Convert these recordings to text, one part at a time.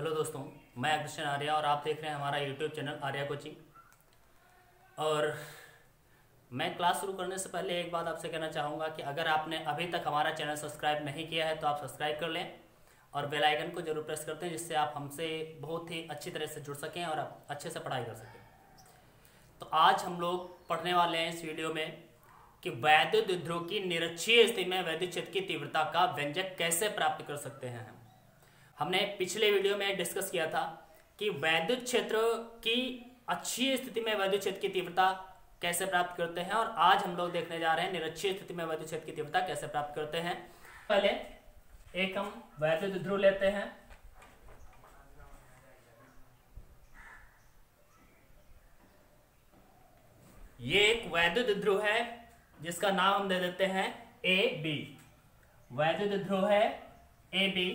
Hello दोस्तों, मैं कृष्ण आर्य और आप देख रहे हैं हमारा यूट्यूब चैनल आर्य कोचिंग। और मैं क्लास शुरू करने से पहले एक बात आपसे कहना चाहूँगा कि अगर आपने अभी तक हमारा चैनल सब्सक्राइब नहीं किया है तो आप सब्सक्राइब कर लें और बेल आइकन को जरूर प्रेस करते हैं, जिससे आप हमसे बहुत ही अच्छी तरह से जुड़ सकें और आप अच्छे से पढ़ाई कर सकें। तो आज हम लोग पढ़ने वाले हैं इस वीडियो में कि वैद्युत द्विध्रुव की निरक्षीय स्थिति में वैद्युत क्षेत्र की तीव्रता का व्यंजक कैसे प्राप्त कर सकते हैं। हमने पिछले वीडियो में डिस्कस किया था कि वैद्युत क्षेत्र की अक्षीय स्थिति में वैद्युत क्षेत्र की तीव्रता कैसे प्राप्त करते हैं, और आज हम लोग देखने जा रहे हैं निरक्षीय स्थिति में वैद्युत क्षेत्र की तीव्रता कैसे प्राप्त करते हैं। पहले एक हम वैद्युत द्विध्रुव लेते हैं। ये एक वैद्युत द्विध्रुव है जिसका नाम हम दे देते हैं ए बी। वैद्युत द्विध्रुव है ए बी,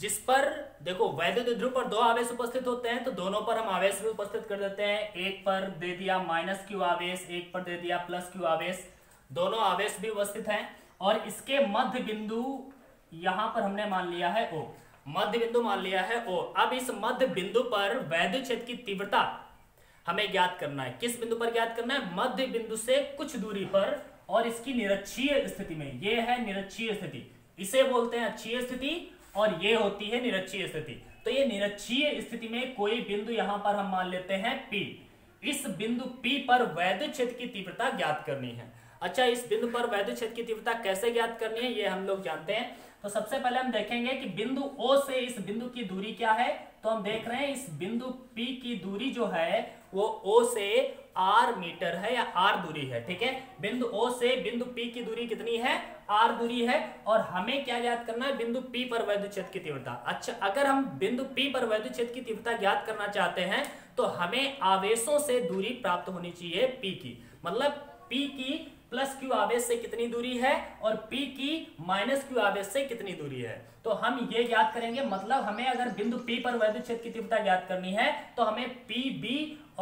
जिस पर देखो वैद्युत द्विध्रुव पर दो आवेश उपस्थित होते हैं, तो दोनों पर हम आवेश भी उपस्थित कर देते हैं। एक पर दे दिया माइनस क्यू आवेश, एक पर दे दिया प्लस क्यू आवेश, दोनों आवेश भी उपस्थित हैं। और इसके मध्य बिंदु यहां पर हमने मान लिया है ओ, मध्य बिंदु मान लिया है ओ। अब इस मध्य बिंदु पर वैद्युत क्षेत्र की तीव्रता हमें ज्ञात करना है। किस बिंदु पर ज्ञात करना है? मध्य बिंदु से कुछ दूरी पर, और इसकी निरक्षीय स्थिति में। यह है निरक्षीय स्थिति, इसे बोलते हैं अक्षीय स्थिति, और ये होती है निरक्षीय स्थिति। तो ये निरक्षीय स्थिति में कोई बिंदु यहां पर हम मान लेते हैं P। इस बिंदु P पर वैद्युत क्षेत्र की तीव्रता ज्ञात करनी है। अच्छा, इस बिंदु पर वैद्युत क्षेत्र की तीव्रता कैसे ज्ञात करनी है ये हम लोग जानते हैं। तो सबसे पहले हम देखेंगे कि बिंदु O से इस बिंदु की दूरी क्या है। तो हम देख रहे हैं इस बिंदु P की दूरी जो है वो O से R मीटर है या R दूरी है। ठीक है, बिंदु O से बिंदु P की दूरी कितनी है? R दूरी है। और हमें क्या ज्ञात करना है? बिंदु P पर वैद्युत क्षेत्र की तीव्रता। अच्छा, अगर हम बिंदु P पर वैद्युत क्षेत्र की तीव्रता ज्ञात करना चाहते हैं तो हमें आवेशों से दूरी प्राप्त होनी चाहिए P की। मतलब P की प्लस क्यू आवेश से कितनी दूरी है और P की माइनस क्यू आवेश से कितनी दूरी है, तो हम ये ज्ञात करेंगे। मतलब हमें अगर बिंदु P पर वैद्युत क्षेत्र की तीव्रता ज्ञात करनी है तो हमें PB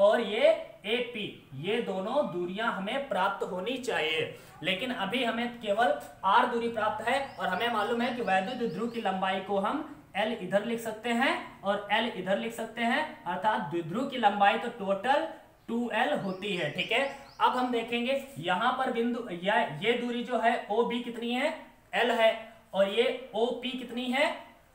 और ये AP, ये दोनों दूरियां हमें प्राप्त होनी चाहिए। लेकिन अभी हमें केवल R दूरी प्राप्त है, और हमें मालूम है कि वैद्युत ध्रुव की लंबाई को हम L इधर लिख सकते हैं और L इधर लिख सकते हैं, अर्थात द्विध्रुव की लंबाई तो टोटल 2L होती है। ठीक है, अब हम देखेंगे यहां पर बिंदु या ये दूरी जो है OB कितनी है? L है, और ये OP कितनी है?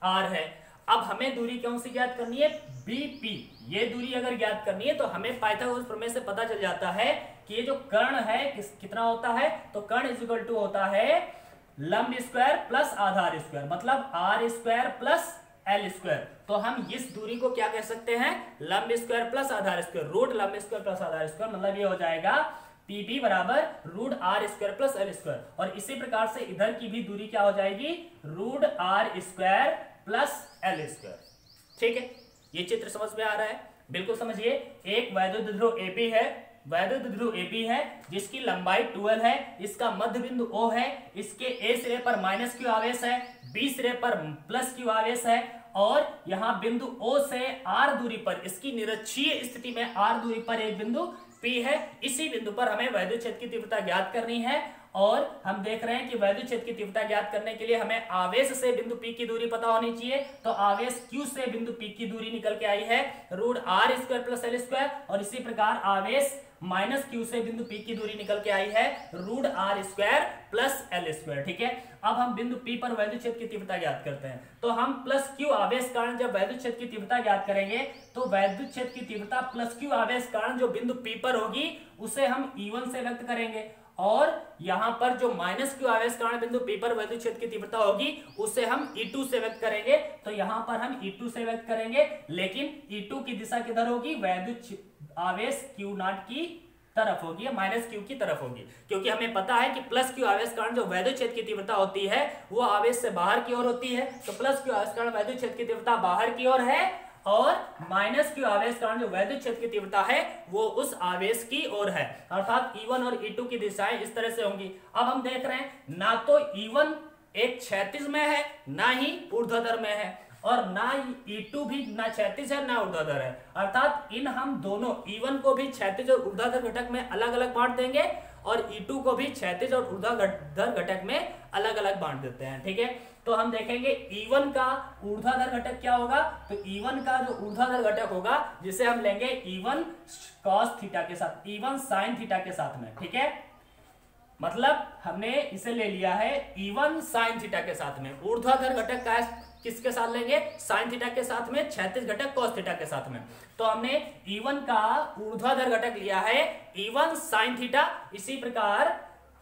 R है। अब हमें दूरी कौन सी ज्ञात करनी है? BP। ये दूरी अगर ज्ञात करनी है तो हमें पाइथागोरस प्रमेय से पता चल जाता है कि ये जो कर्ण है कितना होता है, तो कर्ण इज इक्वल टू होता है लंब स्क्वायर प्लस आधार स्क्वायर, मतलब R square plus L square. तो हम इस दूरी को क्या कह सकते हैं? लंब स्क्वायर प्लस आधार स्क्वायर, रूट लंब स्क्वायर प्लस आधार स्क्वायर। मतलब ये हो जाएगा PB बराबर root R square plus L square. और इसी प्रकार से इधर की भी दूरी क्या हो जाएगी? Root R square plus L square. ठीक है, ये चित्र समझ में आ रहा है? बिल्कुल समझिए, एक वैद्युत ध्रुव AB है, वैद्युत ध्रुव AB है जिसकी लंबाई 2L है, इसका मध्य बिंदु O है, इसके A सिरे पर माइनस क्यू आवेश है, B सिरे पर प्लस क्यू आवेश है, और यहाँ बिंदु O से R दूरी पर, इसकी निरक्षीय स्थिति में R दूरी पर एक बिंदु P है। इसी बिंदु पर हमें वैद्युत क्षेत्र की तीव्रता ज्ञात करनी है, और हम देख रहे हैं कि वैद्युत क्षेत्र की तीव्रता ज्ञात करने के लिए हमें आवेश से बिंदु P की दूरी पता होनी चाहिए। तो आवेश Q से बिंदु P की दूरी निकल के आई है root R square plus L square, और इसी प्रकार आवेश माइनस Q से बिंदु P की दूरी निकल के आई है root R square plus L square. ठीक है, अब हम बिंदु P पर वैद्युत क्षेत्र की तीव्रता ज्ञात करते हैं। तो हम प्लस Q आवेश कारण जब वैद्युत क्षेत्र की तीव्रता ज्ञात करेंगे तो वैद्युत क्षेत्र की तीव्रता प्लस Q आवेश कारण जो बिंदु P पर होगी उसे हम E1 से व्यक्त करेंगे, और यहां पर जो माइनस क्यू आवेश कारण बिंदु P पर वैद्युत क्षेत्र की तीव्रता होगी उसे हम E2 से व्यक्त करेंगे। तो यहां पर हम E2 से व्यक्त करेंगे, लेकिन E2 की दिशा किधर होगी? वैद्युत आवेश Q0 की तरफ होगी, माइनस Q की तरफ होगी, क्योंकि हमें पता है कि प्लस Q आवेश कारण जो वैद्युत क्षेत्र की तीव्रता होती है वो आवेश से बाहर की ओर होती है। तो प्लस Q आवेश कारण वैद्युत क्षेत्र की तीव्रता बाहर की ओर है, और माइनस क्यू आवेश कारण जो वैद्युत क्षेत्र की तीव्रता है वो उस आवेश की ओर है, अर्थात E1 और E2 की दिशाएं इस तरह से होंगी। अब हम देख रहे हैं ना तो E1 एक क्षैतिज में है, ना ही ऊर्ध्वाधर में है, और ना E2 भी ना क्षैतिज है ना ऊर्ध्वाधर है, अर्थात इन हम दोनों E1 को भी क्षैतिज और ऊर्ध्वाधर घटक में अलग अलग बांट देंगे, और E2 को भी क्षैतिज और ऊर्ध्वाधर घटक में अलग अलग बांट देते हैं। ठीक है, तो हम देखेंगे E1 का ऊर्ध्वाधर घटक क्या होगा, तो E1 का जो ऊर्ध्वाधर घटक होगा जिसे हम लेंगे E1 cos थीटा के साथ, E1 sin थीटा के साथ में, ठीक है। मतलब हमने इसे ले लिया है E1 sin थीटा के साथ में। ऊर्ध्वाधर घटक का किसके साथ लेंगे, sin थीटा के साथ में, क्षैतिज घटक cos थीटा के साथ में। तो हमने E1 का ऊर्ध्वाधर घटक लिया है E1 sin थीटा। इसी प्रकार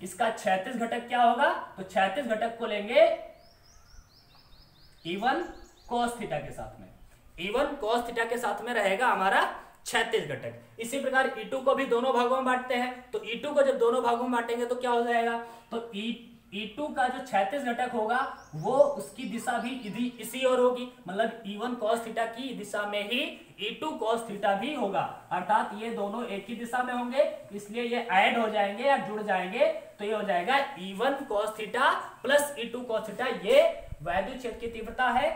इसका क्षैतिज घटक क्या होगा, तो क्षैतिज घटक को लेंगे E1 cos थीटा के साथ में। E1 cos थीटा के साथ में रहेगा हमारा क्षैतिज घटक। इसी प्रकार E2 को भी दोनों भागों में बांटते हैं, तो E2 को जब दोनों भागों में बांटेंगे तो क्या हो जाएगा, तो E2 का जो क्षैतिज घटक होगा वो उसकी दिशा भी इसी ओर होगी, मतलब E1 cos थीटा की दिशा में ही E2 cos थीटा भी होगा, अर्थात ये दोनों एक ही दिशा में होंगे, इसलिए ये ऐड हो जाएंगे या जुड़ जाएंगे। तो ये हो जाएगा E1 cos theta plus E2 cos theta. ये वायु क्षेत्र की तीव्रता है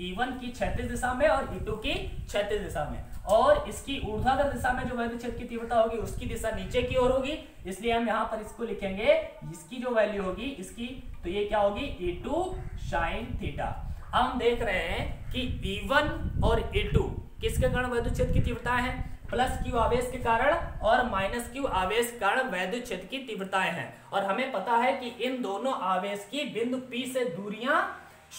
E1 की क्षैतिज दिशा में और E2 की क्षैतिज दिशा में, और इसकी ऊर्ध्वाधर दिशा में जो वायु क्षेत्र की तीव्रता होगी उसकी दिशा नीचे की ओर होगी, इसलिए हम यहाँ पर इसको लिखेंगे, इसकी जो वैल्यू होगी इसकी, तो ये क्या होगी E2 sin थीटा। हम देख रहे हैं कि E1 और E2 किसके कारण वायु क्षेत्र की तीव्रताएं हैं, प्लस Q आवेश के कारण और माइनस Q आवेश के कारण वायु क्षेत्र की तीव्रताएं हैं, और हमें पता है कि इन दोनों आवेश की बिंदु P से दूरियां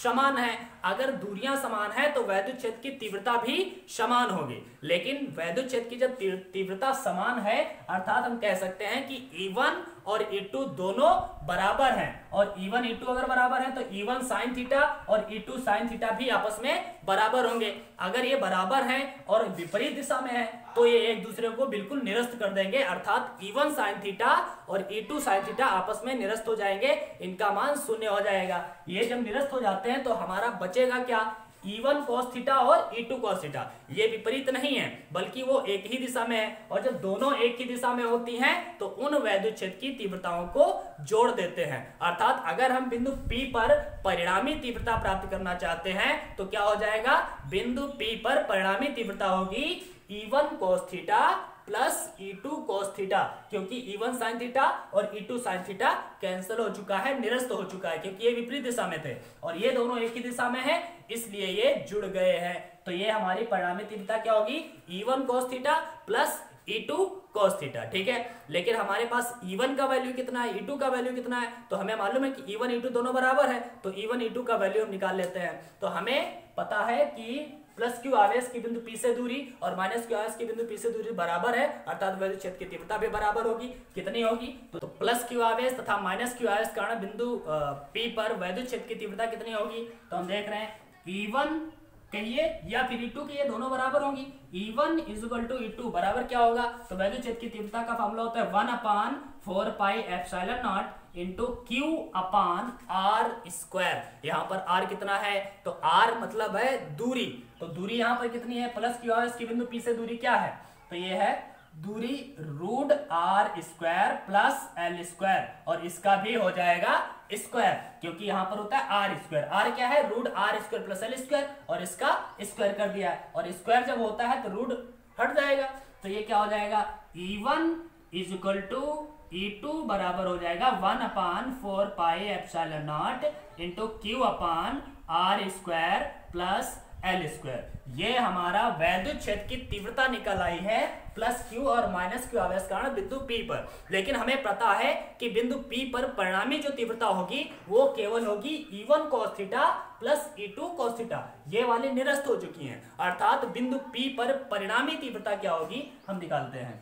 समान है। अगर दूरियां समान है तो वैद्युत क्षेत्र की तीव्रता भी समान होगी, लेकिन वैद्युत क्षेत्र की जब तीव्रता समान है अर्थात हम कह सकते हैं कि E1 और E2 दोनों बराबर हैं, और E1 E2 अगर बराबर है तो E1 sin थीटा और E2 sin थीटा भी आपस में बराबर होंगे। अगर ये बराबर हैं और विपरीत दिशा में है तो ये एक दूसरे को बिल्कुल निरस्त कर देंगे, अर्थात E1 sin थीटा और E2 sin थीटा आपस में निरस्त हो जाएंगे, इनका मान शून्य हो जाएगा। ये जब निरस्त हो जाते हैं तो हमारा बचेगा क्या, E1 cos थीटा और E2 cos थीटा। ये विपरीत नहीं है बल्कि वो एक ही दिशा में है, और जब दोनों एक ही दिशा में होती हैं तो उन वैद्युत क्षेत्र की तीव्रताओं को जोड़ देते हैं, अर्थात अगर हम बिंदु P पर परिणामी तीव्रता प्राप्त करना चाहते हैं तो क्या हो जाएगा, बिंदु P पर परिणामी तीव्रता होगी E1 cos theta plus E2 cos theta, क्योंकि E1 sin थीटा और E2 sin थीटा कैंसिल हो चुका है, निरस्त हो चुका है, क्योंकि ये विपरीत दिशा में थे और ये दोनों एक ही दिशा में हैं, इसलिए ये जुड़ गए हैं। तो ये हमारी परिणामी तीव्रता क्या होगी, E1 cos theta plus E2 cos theta, ठीक है। लेकिन हमारे पास E1 का वैल्यू कितना है, E2 का वैल्यू कितना है, तो हमें मालूम है कि E1 E2 दोनों बराबर है, तो E1 E2 का वैल्यू हम निकाल लेते हैं। तो हमें पता है कि प्लस Q आवेश की बिंदु P से दूरी और माइनस Q आवेश की बिंदु P से दूरी बराबर है, अर्थात वायु क्षेत्र की तीव्रता भी बराबर होगी। कितनी होगी, तो प्लस Q आवेश तथा माइनस Q आवेश कारण बिंदु P पर वायु क्षेत्र की तीव्रता कितनी होगी, तो हम देख रहे हैं E1 कहिए या फिर E2 के, ये दोनों बराबर होंगी। E1 = E2 बराबर क्या होगा, तो वायु क्षेत्र की तीव्रता का फार्मूला होता है 1/4πε0 into Q upon R square. यहाँ पर R कितना है, तो R मतलब है दूरी, तो दूरी यहाँ पर कितनी है, प्लस Q आवेश की बिंदु P से दूरी क्या है, तो ये है दूरी root R square plus L square, और इसका भी हो जाएगा स्क्वायर, क्योंकि यहाँ पर होता है R स्क्वायर। R क्या है, root R square plus L square, और इसका स्क्वायर कर दिया है, और स्क्वायर जब होता है तो रूट हट जाएगा, तो ये क्या हो जाएगा E1 = E2 बराबर हो जाएगा 1/4πε0 into Q upon R square plus L square. ये हमारा वैद्युत क्षेत्र की तीव्रता निकल आई है प्लस Q और माइनस Q आवेश कारण बिंदु P पर, लेकिन हमें पता है कि बिंदु P पर परिणामी जो तीव्रता होगी वो केवल होगी E1 cos theta plus E2 cos theta. ये वाले निरस्त हो चुकी हैं, अर्थात बिंदु P पर परिणामी तीव्रता क्या होगी हम निकालते हैं।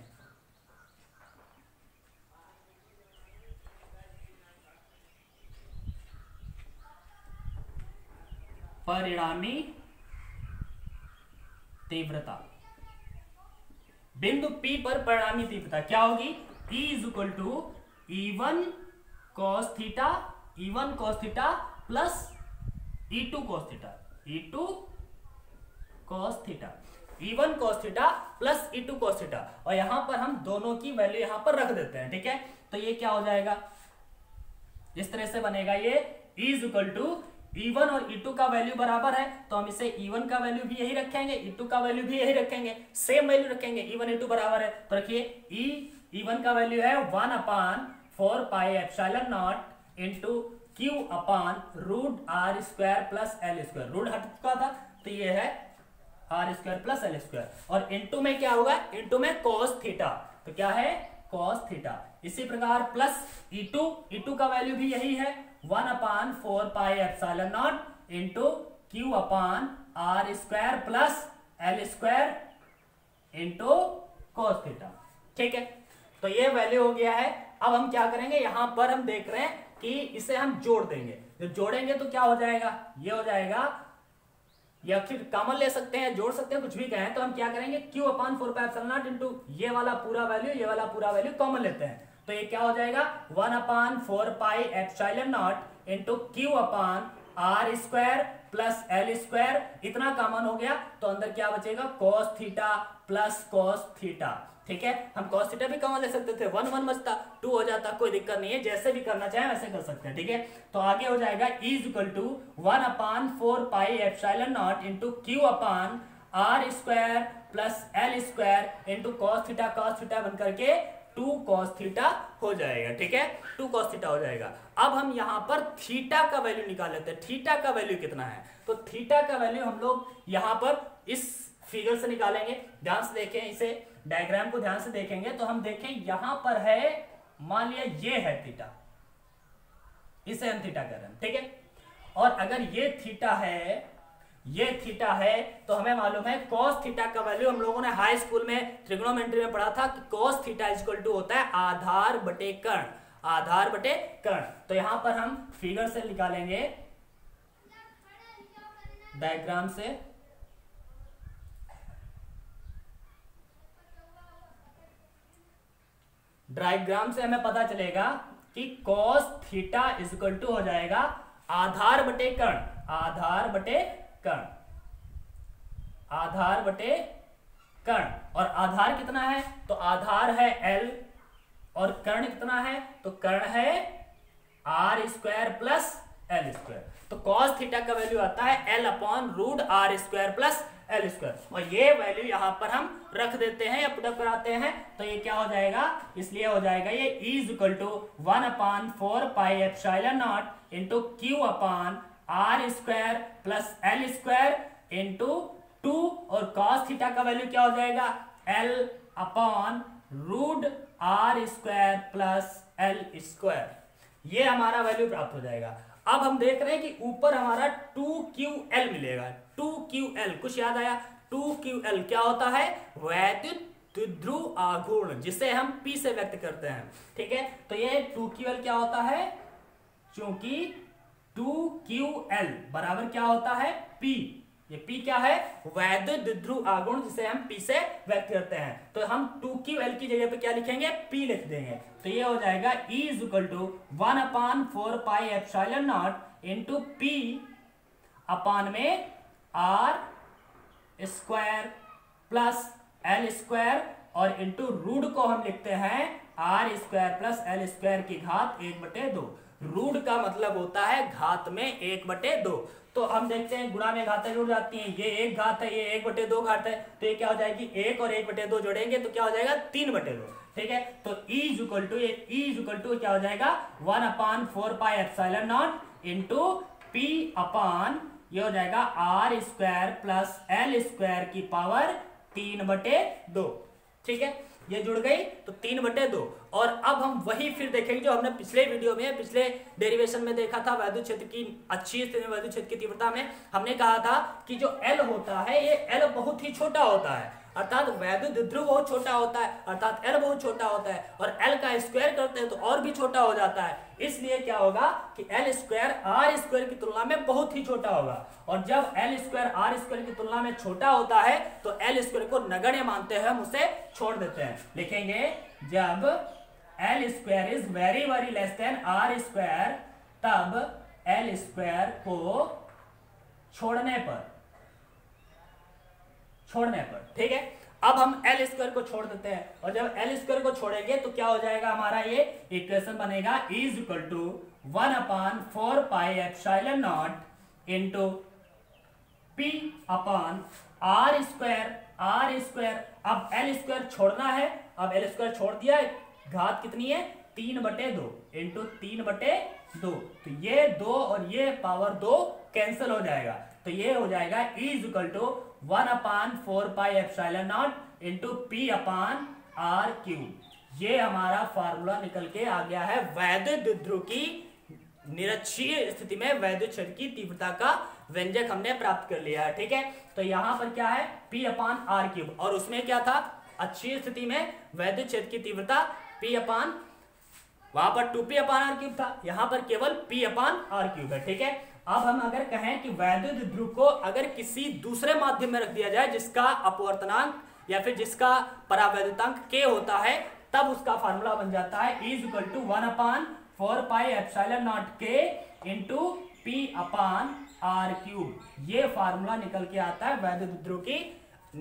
परिणामी तीव्रता बिंदु P पर परिणामी तीव्रता क्या होगी, E E1 cos theta plus E2 cos theta plus E2 cos theta, और यहां पर हम दोनों की वैल्यू यहां पर रख देते हैं, ठीक है। तो ये क्या हो जाएगा, इस तरह से बनेगा ये E E1 और E2 का वैल्यू बराबर है, तो हम इसे E1 का वैल्यू भी यही रखेंगे, E2 का वैल्यू भी यही रखेंगे, सेम वैल्यू रखेंगे, E1 E2 बराबर है। तो रखिए E1 का वैल्यू है 1/4πε0 into Q upon root R square plus L square, root हट चुका था तो ये है R square plus L square, और इंटू में क्या होगा, इंटू में कॉस थीटा, तो क्या है कॉस थीटा। इसी प्रकार प्लस ई टू का वैल्यू भी यही है 1/4 pi epsilon not into Q upon R square plus L square into cos theta, ठीक है। तो ये वैल्यू हो गया है। अब हम क्या करेंगे, यहां पर हम देख रहे हैं कि इसे हम जोड़ देंगे, जब जोड़ेंगे तो क्या हो जाएगा, ये हो जाएगा, या फिर कॉमन ले सकते हैं, जोड़ सकते हैं, कुछ भी कहें। तो हम क्या करेंगे, q upon 4 pi epsilon not into ये वाला पूरा वैल्यू, ये वाला पूरा वैल्यू कॉमन लेते हैं, तो ये क्या हो जाएगा 1/4 pi epsilon not into Q upon R square plus L square, इतना कॉमन हो गया तो अंदर क्या बचेगा, cos theta plus cos theta, ठीक है। हम कॉस थीटा भी कॉमन ले सकते थे, 1 1 बचता, 2 हो जाता, कोई दिक्कत नहीं है, जैसे भी करना चाहे वैसे कर सकते हैं, ठीक है। तो आगे हो जाएगा E = 1/4 pi epsilon not into Q upon R square plus L square into cos theta बन करके 2 cos थीटा हो जाएगा, ठीक है, 2 cos थीटा हो जाएगा। अब हम यहाँ पर थीटा का वैल्यू निकाल लेते हैं, थीटा का वैल्यू कितना है, तो थीटा का वैल्यू हम लोग यहाँ पर इस फिगर से निकालेंगे। ध्यान से देखें, इसे डायग्राम को ध्यान से देखेंगे तो हम देखें यहाँ पर है, मान लिया ये है थीटा, इसे हम थीटा कर रहे हैं, ठीक है। और अगर ये थीटा है, ये थीटा है, तो हमें मालूम है कॉस थीटा का वैल्यू, हम लोगों ने हाई स्कूल में त्रिकोणोमेट्री में पढ़ा था कि कॉस थीटा = होता है आधार बटे कर्ण, आधार बटे कर्ण। तो यहां पर हम फिगर से निकालेंगे, डायग्राम से, डायग्राम से हमें पता चलेगा कि कॉस थीटा = हो जाएगा आधार बटे कर्ण, आधार बटे कर्ण, आधार बटे कर्ण। और आधार कितना है, तो आधार है L, और कर्ण कितना है, तो कर्ण है R square plus L square. तो cos थीटा का वैल्यू आता है L upon root R square plus L square, और ये वैल्यू यहां पर हम रख देते हैं या पुटअप कराते हैं, तो ये क्या हो जाएगा, इसलिए हो जाएगा ये E = 1/4 pi epsilon not into Q upon R square plus L square into 2, और कॉस थीटा का वैल्यू क्या हो जाएगा, L upon root R square plus L square, ये हमारा वैल्यू प्राप्त हो जाएगा। अब हम देख रहे हैं कि ऊपर हमारा 2QL मिलेगा, 2QL कुछ याद आया, 2QL क्या होता है, वैद्युत आघूर्ण, जिसे हम P से व्यक्त करते हैं, ठीक है। तो ये 2QL क्या होता है, चूंकि 2QL बराबर क्या होता है P, ये P क्या है, वैद्युत ध्रुव आघूर्ण, जिसे हम P से व्यक्त करते हैं। तो हम 2QL की जगह पे क्या लिखेंगे, P लिख देंगे, तो ये हो जाएगा E = 1/4 pi epsilon not into P upon में R square plus L square, और इंटू रूट को हम लिखते हैं R square plus L square की घात 1/2। रूट का मतलब होता है घात में 1/2। तो हम देखते हैं गुणा में घातें जुड़ जाती हैं, ये एक घात है, ये 1/2 घात है, तो ये क्या हो जाएगी, 1 और 1/2 जोड़ेंगे तो क्या हो जाएगा 3/2, ठीक है। तो E = क्या हो जाएगा 1/4 pi epsilon not into P upon, ये हो जाएगा R square plus L square की पावर 3/2, ठीक है, ये जुड़ गई तो 3/2। और अब हम वही फिर देखेंगे जो हमने पिछले वीडियो में, पिछले डेरिवेशन में देखा था, वैद्युत क्षेत्र की अच्छी स्थिति में, वैद्युत क्षेत्र की तीव्रता में, हमने कहा था कि जो L होता है, ये L बहुत ही छोटा होता है, अर्थात वैद्युत ध्रुव बहुत छोटा होता है, अर्थात L बहुत छोटा होता है, और L का स्क्वायर करते हैं तो और भी छोटा हो जाता है, इसलिए क्या होगा कि L स्क्वायर R स्क्वायर की तुलना में बहुत ही छोटा होगा, और जब L स्क्वायर R स्क्वायर की तुलना में छोटा होता है तो L स्क्वायर को नगण्य मानते हैं, हम उसे छोड़ देते हैं। लिखेंगे जब L square is very very less than R square, तब L स्क्वायर को छोड़ने पर, ठीक है। अब हम L स्क्वायर को छोड़ देते हैं, और जब L स्क्वायर को छोड़ेंगे तो क्या हो जाएगा, हमारा ये इक्वेशन बनेगा E = 1/4 pi epsilon not into P upon R square. अब L स्क्वायर छोड़ना है, अब L स्क्वायर छोड़ दिया, घात कितनी है 3/2 इंटू 3/2 दो, तो ये दो और ये पावर दो कैंसिल हो जाएगा, तो ये हो जाएगा is equal to 1/4 pi epsilon not into P/R³। ये हमारा फार्मूला निकल के आ गया है वैद्युत ध्रुव की निरक्षीय स्थिति में वैद्युत क्षण की तीव्रता का व्यंजक हमने प्राप्त कर लिया है। ठीक है, तो यहाँ पर क्या है P/R³, और उसमें क्या था अच्छी स्थिति में वैद्युत क्षेत्र की तीव्रता वहां पर 2P/R³ था, यहाँ पर केवल P/R³ है। ठीक है, अब हम अगर कहें कि वैद्युत ध्रुव को अगर किसी दूसरे माध्यम में रख दिया जाए जिसका अपवर्तनांक या फिर जिसका परावैद्युतांक k होता है, तब उसका फार्मूला बन जाता है is equal to 1/4 pi epsilon not k into P/R³। ये फार्मूला निकल के आता है वैद्युत ध्रुव की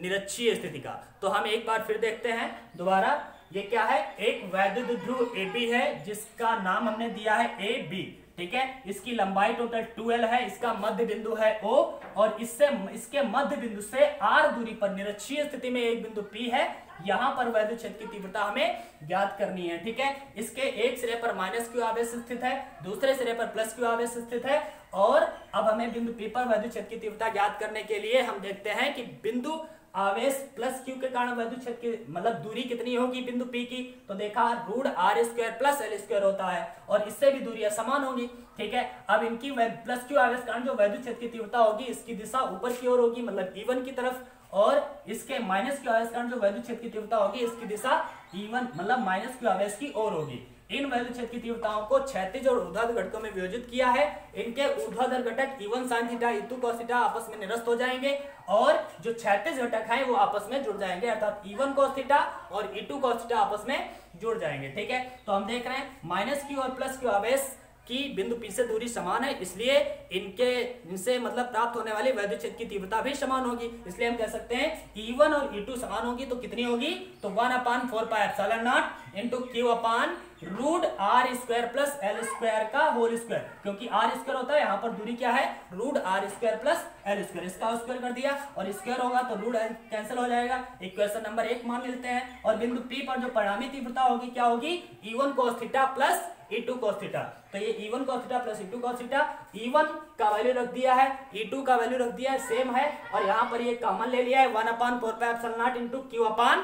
निरक्षीय स्थिति का। तो हम एक बार फिर देखते हैं दोबारा, ये क्या है, एक वैद्युत ध्रुव AB है जिसका नाम हमने दिया है AB। ठीक है, इसकी लंबाई टोटल 2L है, इसका मध्य बिंदु है O, और इससे इसके मध्य बिंदु से R दूरी पर निरक्षीय स्थिति में एक बिंदु P है। यहाँ पर वैद्युत क्षेत्र की तीव्रता हमें ज्ञात करनी है। ठीक है, इसके एक सिरे पर -Q आवेश स्थित है, दूसरे सिरे पर +Q आवेश स्थित है, और अब हमें बिंदु P पर वैद्युत क्षेत्र की तीव्रता ज्ञात करने के लिए हम देखते हैं कि बिंदु आवेश +Q के कारण वैद्युत क्षेत्र की मतलब दूरी कितनी होगी बिंदु P की, तो देखा √R² + L² होता है, और इससे भी दूरियां समान होंगी। ठीक है, अब इनकी +Q आवेश कारण जो वैद्युत क्षेत्र की तीव्रता होगी इसकी दिशा ऊपर की ओर होगी, मतलब E1 की तरफ, और इसके -Q आवेश कारण जो वैद्युत क्षेत्र की तीव्रता होगी इसकी दिशा E1 मतलब -Q आवेश की ओर होगी। इन वैद्युत क्षेत्र की तीव्रताओं को क्षैतिज और ऊर्ध्वाधर घटकों में वियोजित किया है। इनके ऊर्ध्वाधर घटक E1 sin theta, E2 cos theta आपस में निरस्त हो जाएंगे, और जो क्षैतिज घटक हैं वो आपस में जुड़ जाएंगे, अर्थात E1 cos थीटा और E2 cos थीटा आपस में जुड़ जाएंगे। ठीक है, तो हम देख रहे हैं -Q और +Q आवेश की बिंदु P से दूरी समान है, इसलिए इनके इनसे मतलब प्राप्त होने वाली वैद्युत क्षेत्र की तीव्रता भी समान होगी। इसलिए हम कह सकते हैं E1 और E2 समान होगी, तो कितनी होगी, तो 1/4 pi epsilon not into Q/√R² + L² का होल स्क्वायर, क्योंकि R² होता है, यहाँ पर दूरी क्या है √R² + L², इसका स्क्वायर कर दिया और स्क्वायर होगा तो रूट कैंसिल हो जाएगा। इक्वेशन नंबर 1 मान लेते हैं, और बिंदु P पर जो परिणामी तीव्रता होगी क्या होगी E1 cos theta plus E2 cos theta, तो ये E1 cos theta plus E2 cos theta, E1 का वैल्यू रख दिया है, E2 का वैल्यू रख दिया है, सेम है, और यहाँ पर ये कॉमन ले लिया है 1/4 pi epsilon not into Q/√R²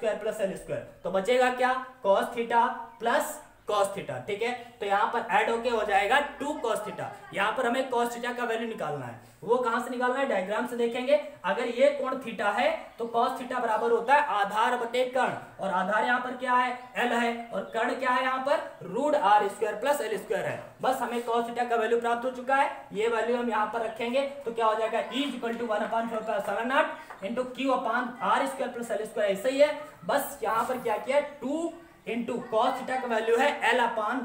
+ L², तो बचेगा क्या cos theta plus cos theta. ठीक है, तो यहाँ पर ऐड होके हो जाएगा 2 cos थीटा। यहाँ पर हमें cos थीटा का वैल्यू निकालना है, वो कहाँ से निकालना है, डायग्राम से देखेंगे। अगर ये कोण थीटा है तो cos थीटा बराबर होता है आधार बटे कर्ण, और आधार यहाँ पर क्या है L है, और कर्ण क्या है यहाँ पर √R² + L² है। बस हमें cos थीटा का वैल्यू प्राप्त हो चुका है, ये वैल्यू हम यहाँ पर रखेंगे, तो क्या हो जाएगा E = 1/4 pi epsilon not into Q/R² + L², ऐसे ही है। बस यहाँ पर क्या किया 2 इंटू cos थीटा का वैल्यू है L/√R²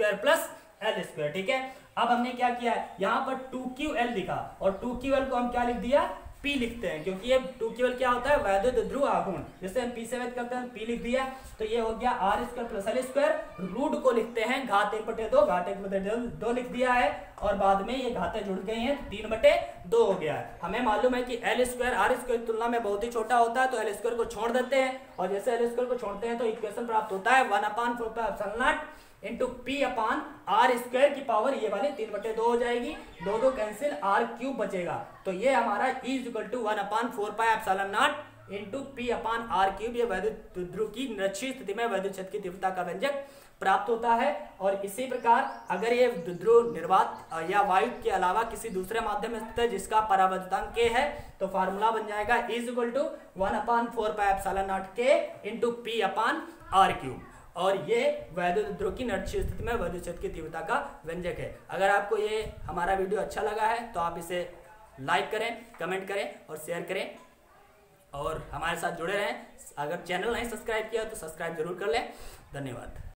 + L²। ठीक है, अब हमने क्या किया है यहाँ पर 2QL लिखा, और 2QL को हम क्या लिख दिया P लिखते हैं, क्योंकि ये 2QL क्या होता है वैद्युत ध्रुव आघूर्ण, जिसे हम P से व्यक्त करते हैं, P लिख दिया। तो ये हो गया R² + L², रूट को लिखते हैं घात 1/2 लिख दिया है, और बाद में ये घातें जुड़ गई हैं 3/2 हो गया है। हमें मालूम है कि L² R² की तुलना में बहुत ही छोटा होता है, तो L² को छोड़ देते हैं, और जैसे L² को छोड़ते हैं तो इक्वेशन प्राप्त होता है 1/4 pi epsilon not into P/R² की पावर ये वाली 3/2 हो जाएगी, 2 कैंसिल R³ बचेगा, तो ये हमारा E = 1/4 pi epsilon not into P/R³ ये वैद्युत ध्रुव की निरक्षीय स्थिति में वैद्युत क्षेत्र की तीव्रता का व्यंजक प्राप्त होता है। और इसी प्रकार अगर ये ध्रुव निर्वात या वायु के अलावा किसी दूसरे माध्यम में स्थित है जिसका परावैद्युतांक k है, तो फार्मूला बन जाएगा E = 1/4 pi epsilon not k into P/R³, और ये वैद्युत ध्रुव की निरक्षीय स्थिति में वैद्युत क्षेत्र की तीव्रता का व्यंजक है। अगर आपको ये हमारा वीडियो अच्छा लगा है तो आप इसे लाइक करें, कमेंट करें और शेयर करें, और हमारे साथ जुड़े रहें। अगर चैनल नहीं सब्सक्राइब किया तो सब्सक्राइब जरूर कर लें। धन्यवाद।